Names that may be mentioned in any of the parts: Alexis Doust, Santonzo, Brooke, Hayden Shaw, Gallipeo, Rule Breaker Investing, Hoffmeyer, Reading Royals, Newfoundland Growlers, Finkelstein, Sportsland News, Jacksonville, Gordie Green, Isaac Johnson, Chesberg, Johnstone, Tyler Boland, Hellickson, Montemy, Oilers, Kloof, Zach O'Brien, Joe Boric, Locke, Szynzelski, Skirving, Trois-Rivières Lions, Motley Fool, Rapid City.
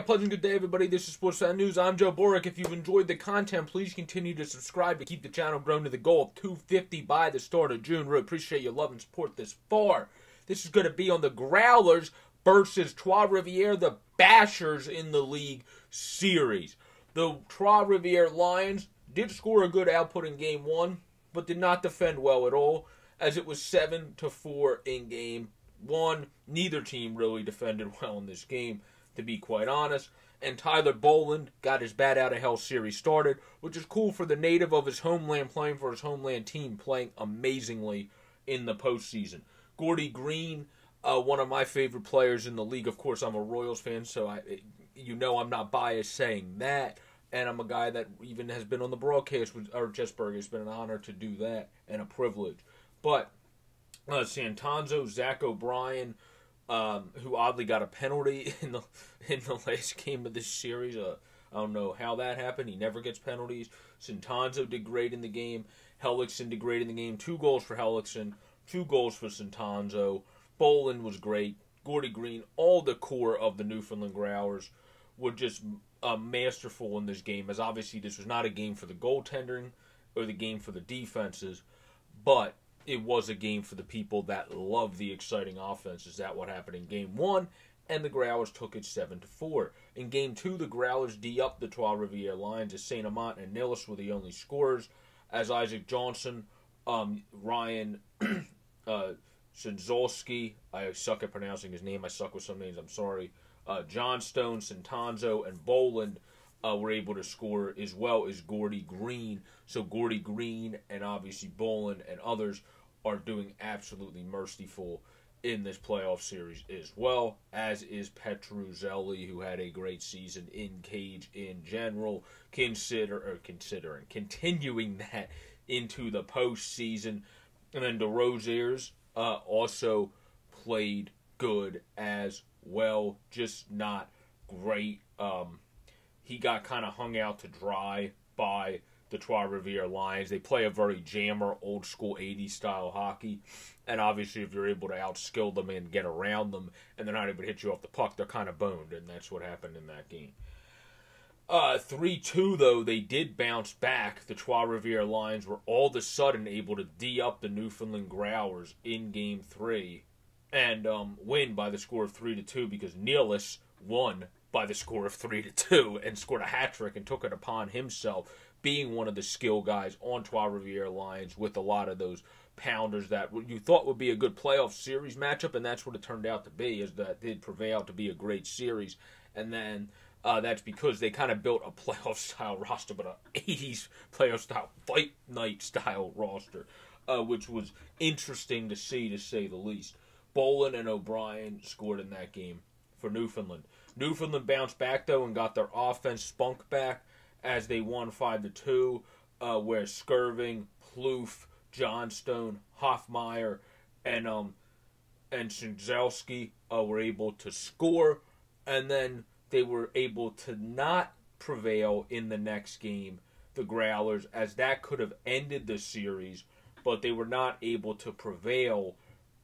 a pleasant good day, everybody. This is Sportsland News. I'm Joe Boric. If you've enjoyed the content, please continue to subscribe to keep the channel growing to the goal of 250 by the start of June. Really appreciate your love and support this far. This is going to be on the Growlers versus Trois-Rivières, the Bashers in the league series. The Trois-Rivières Lions did score a good output in Game 1, but did not defend well at all, as it was 7-4 in Game 1. Neither team really defended well in this game, to be quite honest. And Tyler Boland got his bat out of hell series started, which is cool for the native of his homeland playing for his homeland team, playing amazingly in the postseason. Gordie Green, one of my favorite players in the league. Of course, I'm a Royals fan, so I'm not biased saying that. And I'm a guy that even has been on the broadcast with Chesberg. It's been an honor to do that and a privilege. But Santonzo, Zach O'Brien, who oddly got a penalty in the last game of this series. I don't know how that happened. He never gets penalties. Santonzo did great in the game. Hellickson did great in the game. 2 goals for Hellickson. 2 goals for Santonzo. Boland was great. Gordie Green, all the core of the Newfoundland Growlers were just masterful in this game, as obviously this was not a game for the goaltending or the game for the defenses, but it was a game for the people that love the exciting offense. Is that what happened in Game 1? And the Growlers took it 7-4. In Game 2, the Growlers D-up the Trois-Rivières Lions as Saint-Amant and Nielis were the only scorers, as Isaac Johnson, Ryan Szynzelski, I suck at pronouncing his name, I suck with some names, I'm sorry, Johnstone, Santonzo, and Boland were able to score, as well as Gordie Green. So Gordie Green and obviously Boland and others are doing absolutely merciful in this playoff series as well, as is Petruzelli, who had a great season in cage in general, continuing that into the postseason. And then DeRosiers also played good as well, just not great. He got kind of hung out to dry by the Trois-Rivières Lions. They play a very jammer, old-school 80s-style hockey. And obviously, if you're able to outskill them and get around them, and they're not able to hit you off the puck, they're kind of boned. And that's what happened in that game. 3-2, though, they did bounce back. The Trois-Rivières Lions were all of a sudden able to D-up the Newfoundland Growlers in Game 3 and win by the score of 3-2 because Nielis won by the score of 3-2 and scored a hat-trick and took it upon himself, being one of the skill guys on Trois-Rivières Lions with a lot of those pounders that you thought would be a good playoff series matchup, and that's what it turned out to be, is that did prevail to be a great series. And then that's because they kind of built a playoff-style roster, but an 80s playoff-style, fight night-style roster, which was interesting to say the least. Boland and O'Brien scored in that game for Newfoundland. Newfoundland bounced back, though, and got their offense spunk back as they won 5-2, where Skirving, Kloof, Johnstone, Hoffmeyer, and Szynzelski were able to score, and then they were able to not prevail in the next game, the Growlers, as that could have ended the series, but they were not able to prevail,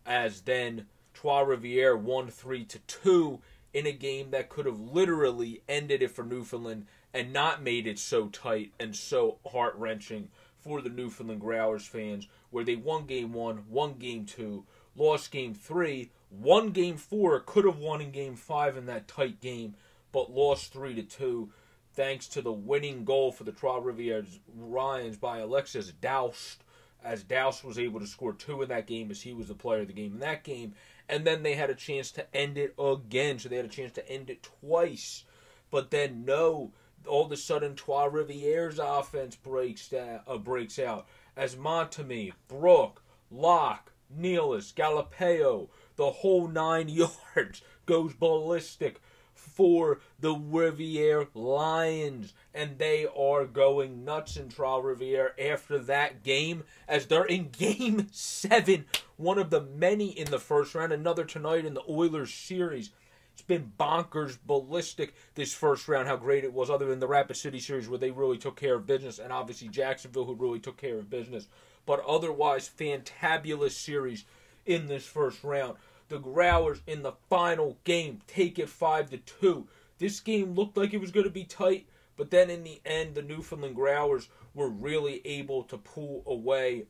as then Trois-Rivières won 3-2 in a game that could have literally ended it for Newfoundland and not made it so tight and so heart-wrenching for the Newfoundland Growlers fans, where they won Game 1, won Game 2, lost Game 3, won Game 4, could have won in Game 5 in that tight game, but lost 3-2 thanks to the winning goal for the Trois-Rivières Lions by Alexis Doust, as Doust was able to score 2 in that game as he was the player of the game in that game. And then they had a chance to end it again, so they had a chance to end it twice. But then, no, all of a sudden, Trois-Rivières' offense breaks out, as Montemy, Brooke, Locke, Nielis, Gallipeo, the whole 9 yards goes ballistic for the Riviere Lions, and they are going nuts in Trois-Rivières after that game, as they're in Game 7, one of the many in the first round, another tonight in the Oilers series. It's been bonkers, ballistic, this first round, how great it was, other than the Rapid City series where they really took care of business, and obviously Jacksonville, who really took care of business, but otherwise fantabulous series in this first round. The Growlers in the final game take it 5-2. This game looked like it was going to be tight, but then in the end, the Newfoundland Growlers were really able to pull away,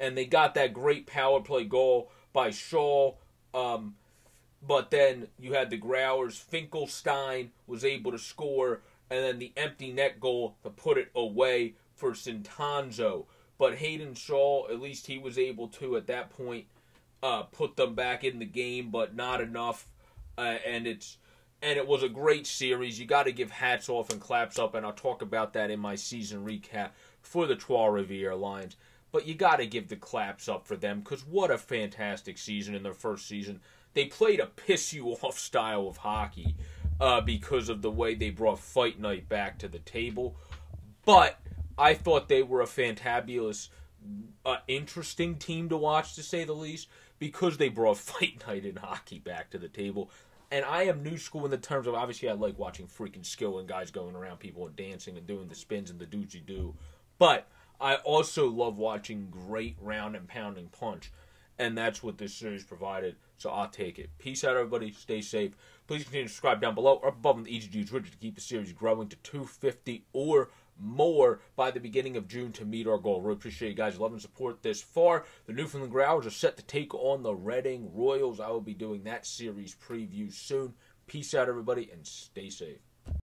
and they got that great power play goal by Shaw. But then you had the Growlers. Finkelstein was able to score, and then the empty net goal to put it away for Santonzo. But Hayden Shaw, at least he was able to, at that point, put them back in the game, but not enough. And it was a great series. You got to give hats off and claps up, and I'll talk about that in my season recap for the Trois-Rivières Lions. But you got to give the claps up for them, because what a fantastic season in their first season. They played a piss-you-off style of hockey because of the way they brought Fight Night back to the table. But I thought they were a fantabulous, interesting team to watch, to say the least, because they brought Fight Night in hockey back to the table. And I am new school in the terms of, obviously, I like watching freaking skill and guys going around people and dancing and doing the spins and the doozy-doo. But I also love watching great round and pounding punch. And that's what this series provided, so I'll take it. Peace out, everybody. Stay safe. Please continue to subscribe down below or up above on the EGG Twitter to keep the series growing to 250 or more by the beginning of June to meet our goal. Really appreciate you guys' love and support this far. The Newfoundland Growlers are set to take on the Reading Royals. I will be doing that series preview soon. Peace out, everybody, and stay safe.